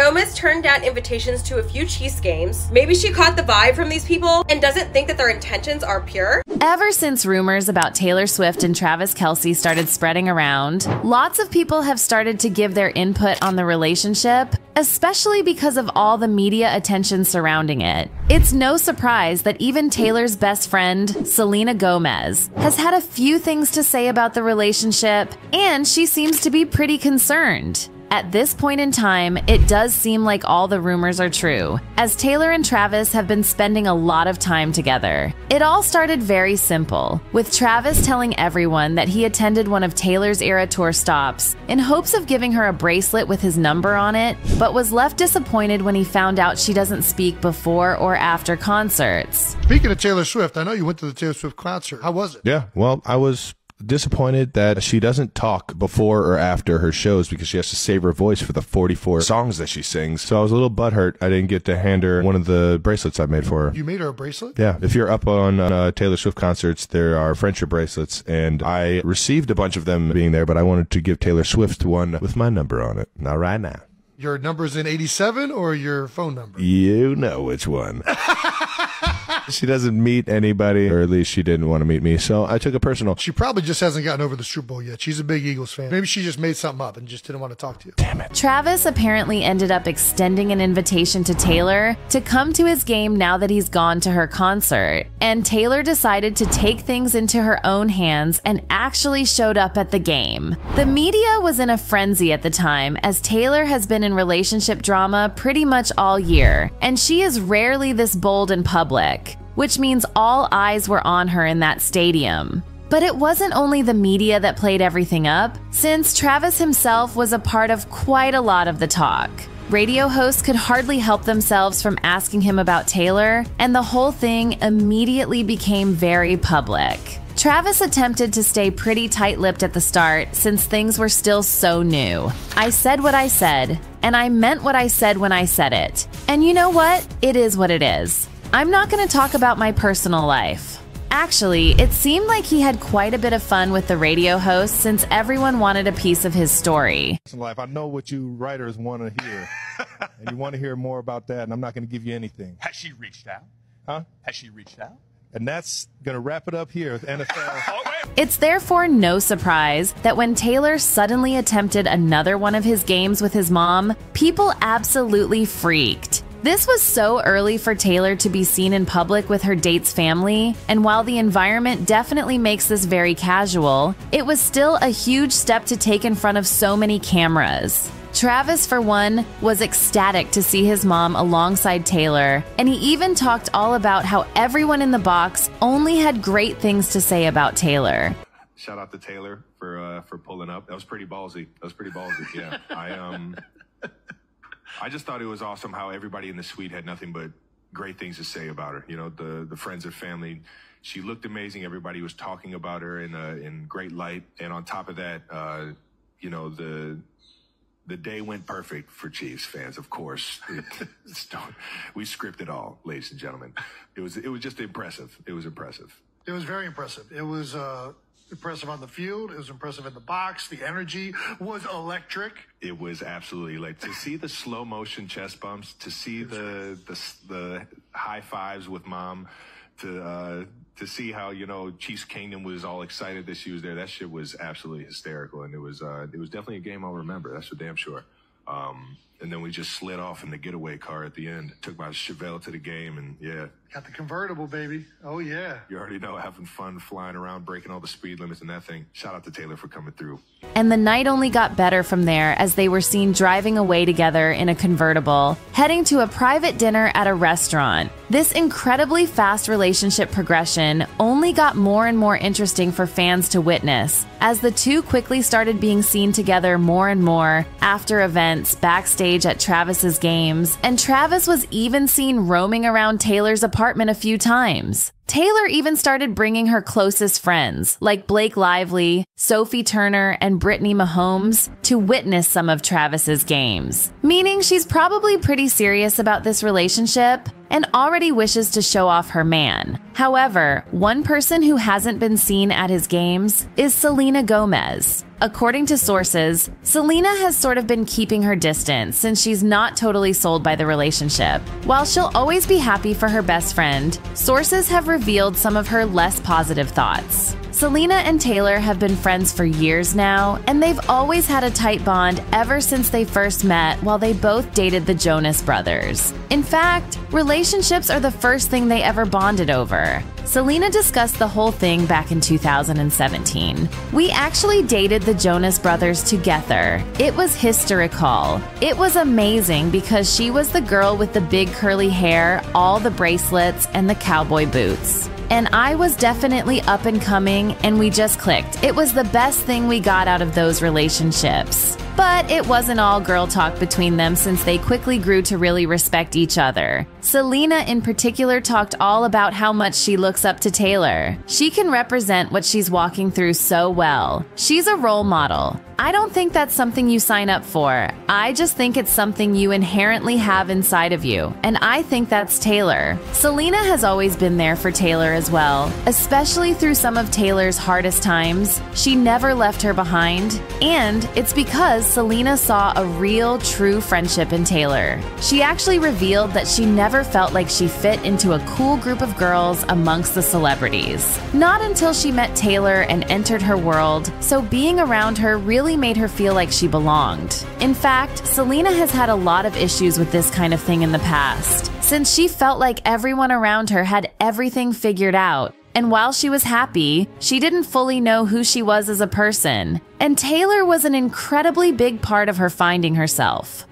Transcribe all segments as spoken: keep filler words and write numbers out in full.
Gomez turned down invitations to a few Chiefs games. Maybe she caught the vibe from these people and doesn't think that their intentions are pure. Ever since rumors about Taylor Swift and Travis Kelce started spreading around, lots of people have started to give their input on the relationship, especially because of all the media attention surrounding it. It's no surprise that even Taylor's best friend, Selena Gomez, has had a few things to say about the relationship, and she seems to be pretty concerned. At this point in time, it does seem like all the rumors are true, as Taylor and Travis have been spending a lot of time together. It all started very simple, with Travis telling everyone that he attended one of Taylor's era tour stops in hopes of giving her a bracelet with his number on it, but was left disappointed when he found out she doesn't speak before or after concerts. Speaking of Taylor Swift, I know you went to the Taylor Swift concert. How was it? Yeah, well, I was disappointed that she doesn't talk before or after her shows because she has to save her voice for the forty-four songs that she sings. So I was a little butthurt I didn't get to hand her one of the bracelets I made for her. You made her a bracelet? Yeah. If you're up on uh, Taylor Swift concerts, there are friendship bracelets, and I received a bunch of them being there, but I wanted to give Taylor Swift one with my number on it. Not right now. Your number's in eighty-seven or your phone number? You know which one. She doesn't meet anybody, or at least she didn't want to meet me, so I took it personal. She probably just hasn't gotten over the Super Bowl yet. She's a big Eagles fan. Maybe she just made something up and just didn't want to talk to you. Damn it. Travis apparently ended up extending an invitation to Taylor to come to his game now that he's gone to her concert, and Taylor decided to take things into her own hands and actually showed up at the game. The media was in a frenzy at the time, as Taylor has been in relationship drama pretty much all year, and she is rarely this bold in public, which means all eyes were on her in that stadium. But it wasn't only the media that played everything up, since Travis himself was a part of quite a lot of the talk. Radio hosts could hardly help themselves from asking him about Taylor, and the whole thing immediately became very public. Travis attempted to stay pretty tight-lipped at the start, since things were still so new. I said what I said, and I meant what I said when I said it. And you know what? It is what it is. I'm not going to talk about my personal life. Actually, it seemed like he had quite a bit of fun with the radio host, since everyone wanted a piece of his story. Life. I know what you writers want to hear, and you want to hear more about that, and I'm not going to give you anything. Has she reached out? Huh? Has she reached out? And that's going to wrap it up here with N F L. It's therefore no surprise that when Taylor suddenly attempted another one of his games with his mom, people absolutely freaked. This was so early for Taylor to be seen in public with her date's family, and while the environment definitely makes this very casual, it was still a huge step to take in front of so many cameras. Travis, for one, was ecstatic to see his mom alongside Taylor, and he even talked all about how everyone in the box only had great things to say about Taylor. Shout out to Taylor for uh, for pulling up. That was pretty ballsy. That was pretty ballsy. Yeah, I um, I just thought it was awesome how everybody in the suite had nothing but great things to say about her. You know, the the friends and family. She looked amazing. Everybody was talking about her in uh, in great light, and on top of that, uh, you know the. The day went perfect for Chiefs fans, of course. We scripted all, ladies and gentlemen. It was it was just impressive. It was impressive. It was very impressive. It was uh, impressive on the field. It was impressive in the box. The energy was electric. It was absolutely like to see the slow motion chest bumps, to see the the, the high fives with mom, to uh, to see how you know Chiefs Kingdom was all excited that she was there. That shit was absolutely hysterical, and it was uh, it was definitely a game I'll remember. That's for damn sure. Um, and then we just slid off in the getaway car at the end. Took my Chevelle to the game, and yeah, got the convertible, baby. Oh yeah, you already know, having fun flying around, breaking all the speed limits and that thing. Shout out to Taylor for coming through. And the night only got better from there, as they were seen driving away together in a convertible, heading to a private dinner at a restaurant. This incredibly fast relationship progression only got more and more interesting for fans to witness, as the two quickly started being seen together more and more after events, backstage at Travis's games, and Travis was even seen roaming around Taylor's apartment a few times. Taylor even started bringing her closest friends, like Blake Lively, Sophie Turner, and Brittany Mahomes, to witness some of Travis's games. Meaning she's probably pretty serious about this relationship and already wishes to show off her man. However, one person who hasn't been seen at his games is Selena Gomez. According to sources, Selena has sort of been keeping her distance since she's not totally sold by the relationship. While she'll always be happy for her best friend, sources have revealed some of her less positive thoughts. Selena and Taylor have been friends for years now, and they've always had a tight bond ever since they first met while they both dated the Jonas Brothers. In fact, relationships are the first thing they ever bonded over. Selena discussed the whole thing back in two thousand seventeen. "We actually dated the Jonas Brothers together. It was hysterical. It was amazing because she was the girl with the big curly hair, all the bracelets, and the cowboy boots. And I was definitely up and coming, and we just clicked. It was the best thing we got out of those relationships." But it wasn't all girl talk between them, since they quickly grew to really respect each other. Selena in particular talked all about how much she looks up to Taylor. "She can represent what she's walking through so well. She's a role model. I don't think that's something you sign up for. I just think it's something you inherently have inside of you, and I think that's Taylor." Selena has always been there for Taylor as well, especially through some of Taylor's hardest times. She never left her behind, and it's because Selena saw a real, true friendship in Taylor. She actually revealed that she never felt like she fit into a cool group of girls amongst the celebrities. Not until she met Taylor and entered her world, so being around her really made her feel like she belonged. In fact, Selena has had a lot of issues with this kind of thing in the past, since she felt like everyone around her had everything figured out. And while she was happy, she didn't fully know who she was as a person. And Taylor was an incredibly big part of her finding herself.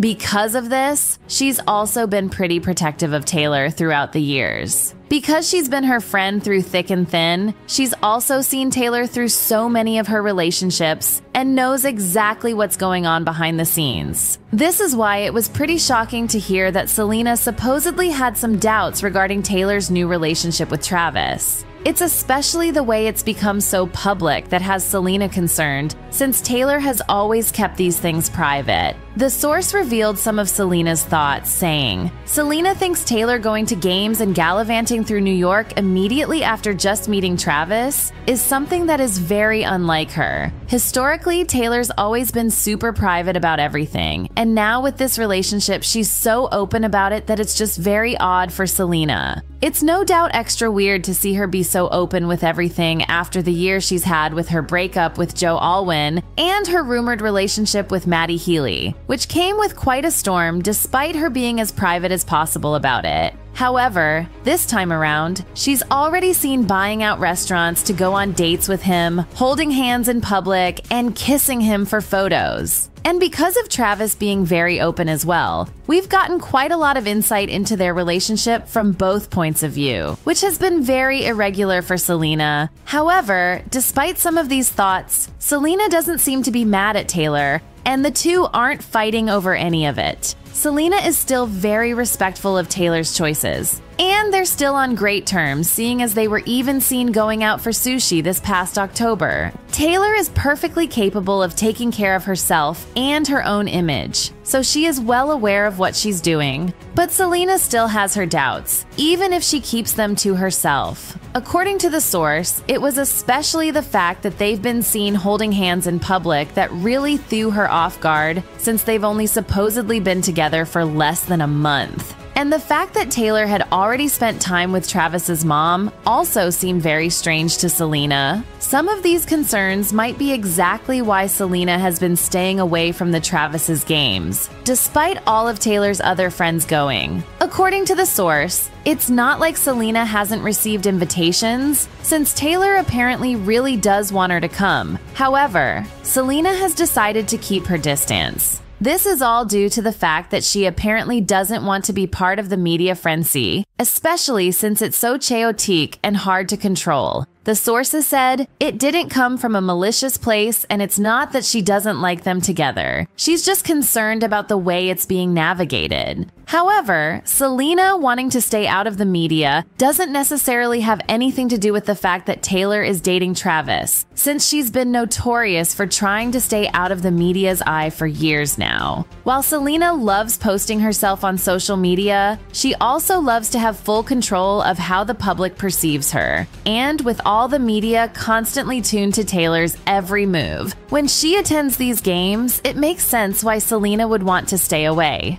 Because of this, she's also been pretty protective of Taylor throughout the years. Because she's been her friend through thick and thin, she's also seen Taylor through so many of her relationships and knows exactly what's going on behind the scenes. This is why it was pretty shocking to hear that Selena supposedly had some doubts regarding Taylor's new relationship with Travis. It's especially the way it's become so public that has Selena concerned, since Taylor has always kept these things private. The source revealed some of Selena's thoughts, saying, "Selena thinks Taylor going to games and gallivanting through New York immediately after just meeting Travis is something that is very unlike her. Historically, Taylor's always been super private about everything, and now with this relationship, she's so open about it that it's just very odd for Selena. It's no doubt extra weird to see her be so open with everything after the year she's had with her breakup with Joe Alwyn and her rumored relationship with Maddie Healy, which came with quite a storm despite her being as private as possible about it. However, this time around, she's already seen buying out restaurants to go on dates with him, holding hands in public, and kissing him for photos. And because of Travis being very open as well, we've gotten quite a lot of insight into their relationship from both points of view, which has been very irregular for Selena." However, despite some of these thoughts, Selena doesn't seem to be mad at Taylor, and the two aren't fighting over any of it. Selena is still very respectful of Taylor's choices, and they're still on great terms, seeing as they were even seen going out for sushi this past October. Taylor is perfectly capable of taking care of herself and her own image, so she is well aware of what she's doing. But Selena still has her doubts, even if she keeps them to herself. According to the source, it was especially the fact that they've been seen holding hands in public that really threw her off guard, since they've only supposedly been together for less than a month. And the fact that Taylor had already spent time with Travis's mom also seemed very strange to Selena. Some of these concerns might be exactly why Selena has been staying away from the Travis's games, despite all of Taylor's other friends going. According to the source, it's not like Selena hasn't received invitations, since Taylor apparently really does want her to come. However, Selena has decided to keep her distance. This is all due to the fact that she apparently doesn't want to be part of the media frenzy, especially since it's so chaotic and hard to control. The sources said, "It didn't come from a malicious place, and it's not that she doesn't like them together. She's just concerned about the way it's being navigated." However, Selena wanting to stay out of the media doesn't necessarily have anything to do with the fact that Taylor is dating Travis, since she's been notorious for trying to stay out of the media's eye for years now. While Selena loves posting herself on social media, she also loves to have full control of how the public perceives her. And with all all the media constantly tuned to Taylor's every move. When she attends these games, it makes sense why Selena would want to stay away.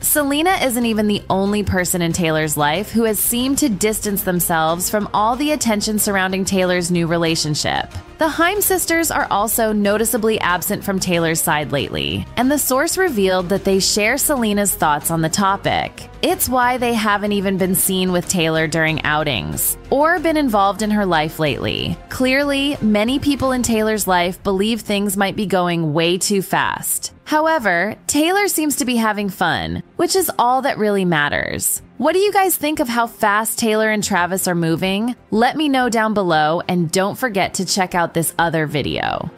Selena isn't even the only person in Taylor's life who has seemed to distance themselves from all the attention surrounding Taylor's new relationship. The Haim sisters are also noticeably absent from Taylor's side lately, and the source revealed that they share Selena's thoughts on the topic. It's why they haven't even been seen with Taylor during outings or been involved in her life lately. Clearly, many people in Taylor's life believe things might be going way too fast. However, Taylor seems to be having fun, which is all that really matters. What do you guys think of how fast Taylor and Travis are moving? Let me know down below, and don't forget to check out this other video.